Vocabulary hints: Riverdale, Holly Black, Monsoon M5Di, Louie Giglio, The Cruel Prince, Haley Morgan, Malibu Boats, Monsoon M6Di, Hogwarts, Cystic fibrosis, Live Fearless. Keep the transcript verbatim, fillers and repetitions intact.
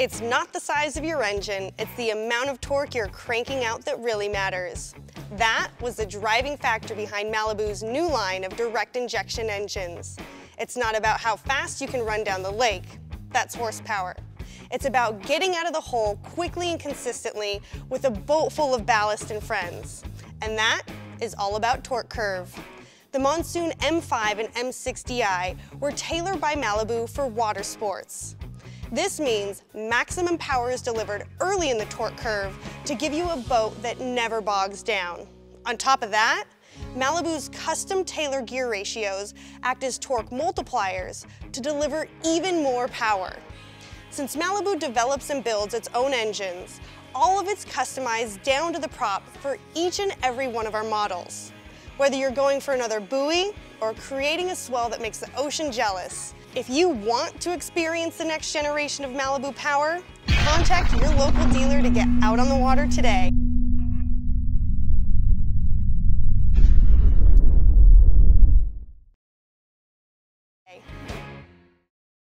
It's not the size of your engine, it's the amount of torque you're cranking out that really matters. That was the driving factor behind Malibu's new line of direct injection engines. It's not about how fast you can run down the lake. That's horsepower. It's about getting out of the hole quickly and consistently with a boat full of ballast and friends. And that is all about torque curve. The Monsoon M five and M six D I were tailored by Malibu for water sports. This means maximum power is delivered early in the torque curve to give you a boat that never bogs down. On top of that, Malibu's custom tailor gear ratios act as torque multipliers to deliver even more power. Since Malibu develops and builds its own engines, all of it's customized down to the prop for each and every one of our models. Whether you're going for another buoy or creating a swell that makes the ocean jealous, if you want to experience the next generation of Malibu power, contact your local dealer to get out on the water today.